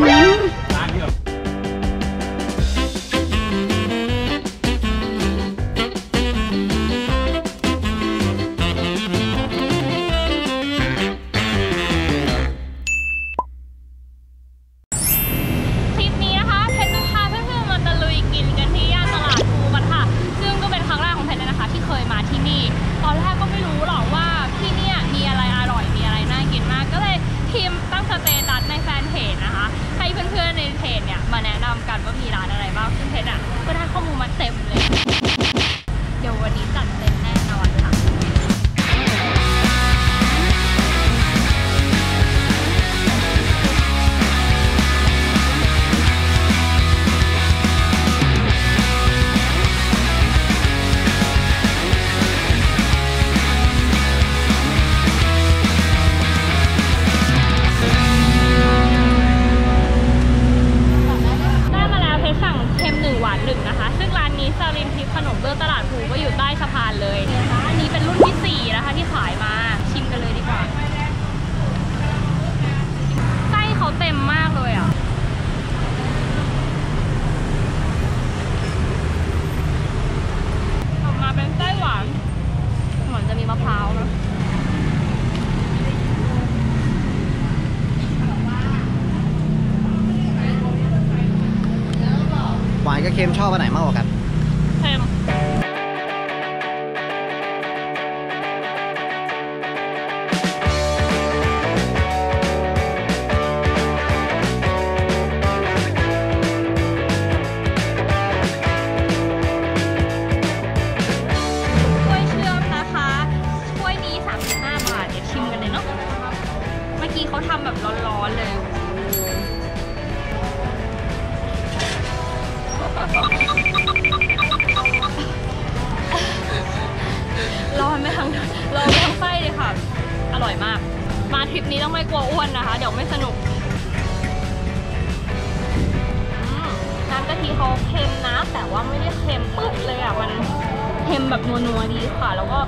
ร้านนี้เหรอเค็มชอบอันไหนมากกว่ากันเค็มถ้วยเชื่อมนะคะถ้วยนี้35 บาทเดี๋ยวชิมกันเลยเนาะเมื่อกี้เขาทำแบบร้อนๆเลยร้อนไม่ทั้งไส้เลยค่ะอร่อยมากมาทริปนี้ต้องไม่กลัวอ้วนนะคะเดี๋ยวไม่สนุกน้ำกะทิเขาเค็มนะแต่ว่าไม่ได้เค็มปึ๊บเลยอ่ะมันเค็มแบบนัวๆดีค่ะแล้วก็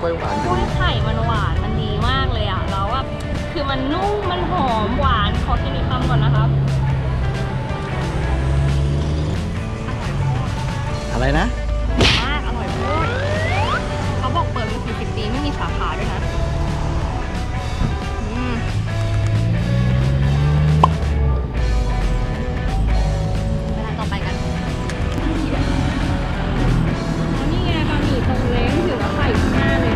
กล้วยหวานกล้วยไข่มันหวานมันดีมากเลยอ่ะแล้วว่าคือมันนุ่มมันหอมหวานขอกินอีกคำก่อนนะคะอะไรนะมากอร่อยมากเขาบอกเปิดมา40 ปีไม่มีสาขาด้วยนะเวลาต่อไปกันนี่ไงบะหมี่ตรงเล้งถือว่าไข่ข้างหน้าเลย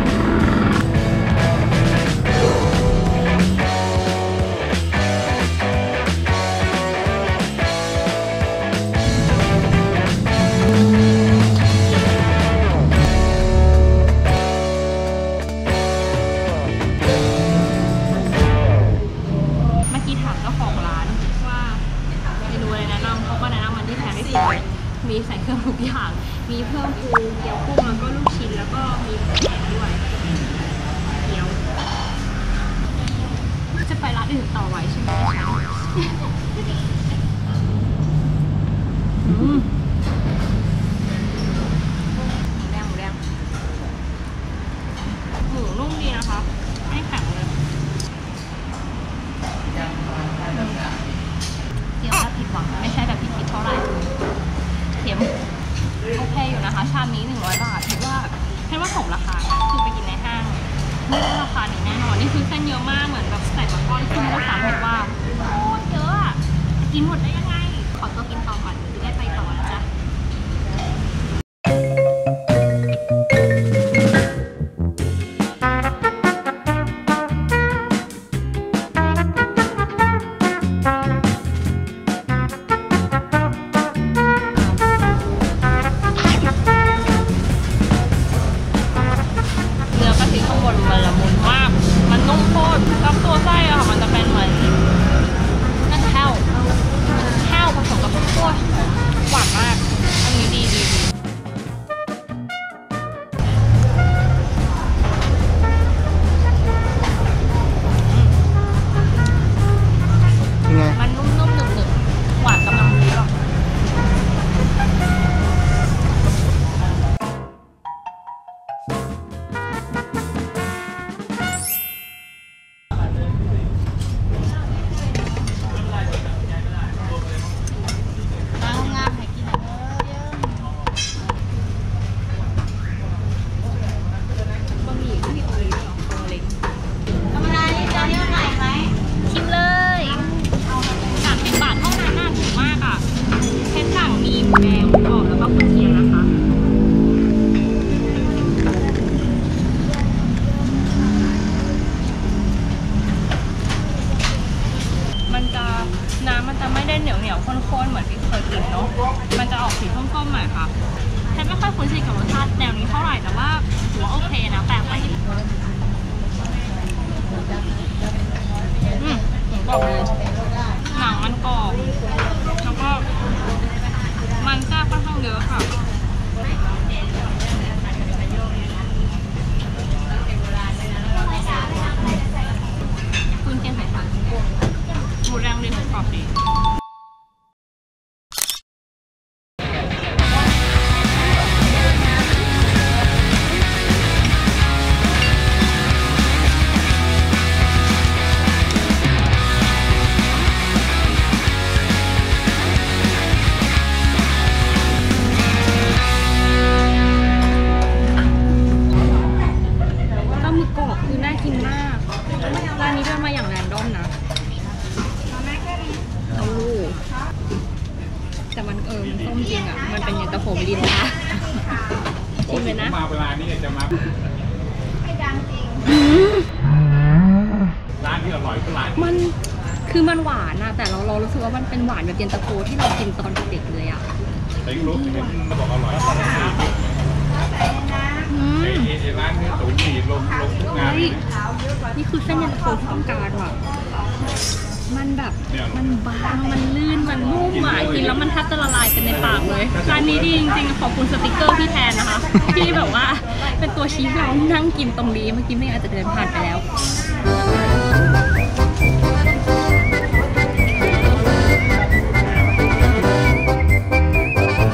มันนุ่มโคตรกับตัวไส้อะค่ะมันจะเป็นเหมือนนั่นแถว น้ำมันจะไม่ได้เหนียวข้นๆเหมือนที่เคยกินเนาะมันจะออกสีส้มๆหน่อยค่ะแทบไม่ค่อยคุ้นชินกับรสชาติแนวนี้เท่าไหร่แต่ว่าถือว่าโอเคนะแปลกไปบอกเลยหนังมันกรอบแล้วก็มันแซ่บค่อนข้างเยอะค่ะคุณเจนไข่ผัดดูแรงดีกรอบดีมันหวานอะแต่เรารู้สึกว่ามันเป็นหวานแบบเย็นตาโฟที่เรากินตอนเด็กเลยอะแต่ยังรู้สึกว่ามันบอกอร่อยไอ้ร้านนี้ตุ๋นดีลงทุกงานนี่คือเส้นเย็นตาโฟที่ต้องการว่ะมันแบบมันบางมันลื่นมันนุ่มหวานกินแล้วมันแทบจะละลายกันในปากเลยร้านนี้ดีจริงๆขอบคุณสติ๊กเกอร์พี่แทนนะคะที่แบบว่าเป็นตัวชี้เรานั่งกินตรงนี้เมื่อกี้ไม่อาจจะเดินผ่านไปแล้วถือ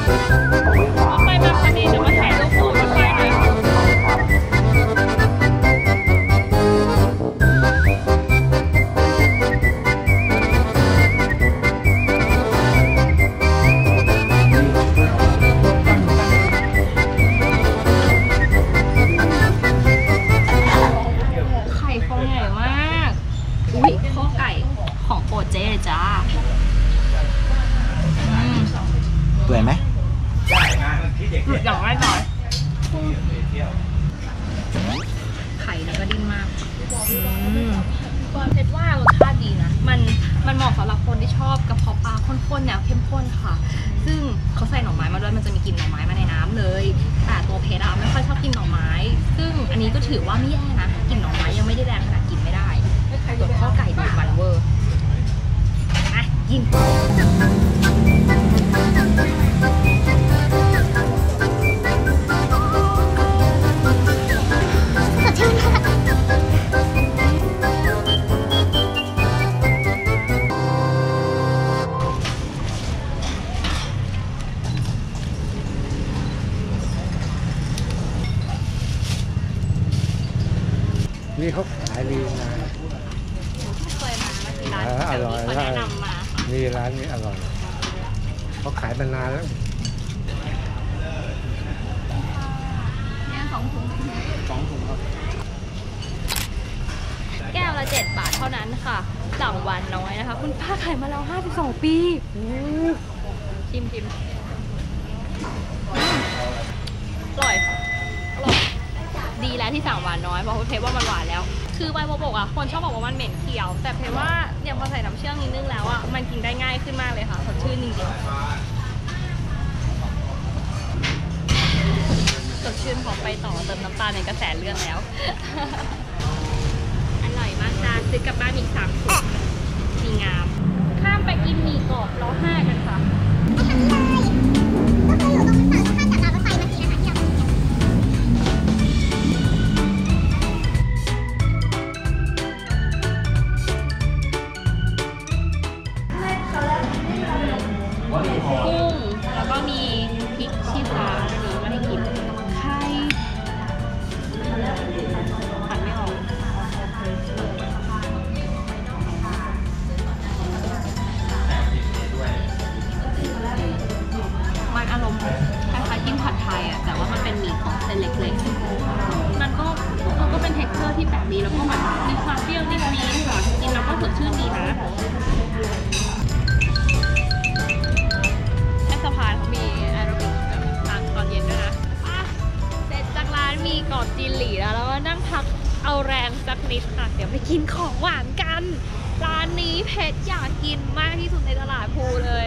ว่าไม่แย่นะกลิ่นหน่อไม้ยังไม่ได้แรงขนาดกินไม่ได้ส่วนข้าวไก่ดูมันเวอร์อ่ะกินนี่เขาขายดีนะไม่เคยมาที่ร้านอร่อยแนะนำมานี่ร้านนี้อร่อยเขาขายมานานแล้วเนี่ย2 ถุงครับแก้วละ7 บาทเท่านั้นค่ะสั่งวันน้อยนะคะคุณป้าขายมาแล้ว52 ปีชิมอร่อยดีแล้วที่สั่งหวานน้อยเพราะเพว่ามันหวานแล้วคือใบโบกอ่ะคนชอบบอกว่ามันเหม็นเขียวแต่เพว่าเนี่ยพอใส่น้ำเชื่อมนิดนึงแล้วอ่ะมันกินได้ง่ายขึ้นมากเลยค่ะสดชื่นจริงๆสดชื่นพอไปต่อเติมน้ำตาลในกระแสเลือดแล้วอร่อยมากจ้าซื้อกลับบ้านอีก3 ถุงมีงามข้ามไปกินหมี่กรอบ105กันค่ะ กินมากที่สุดในตลาดภูเลย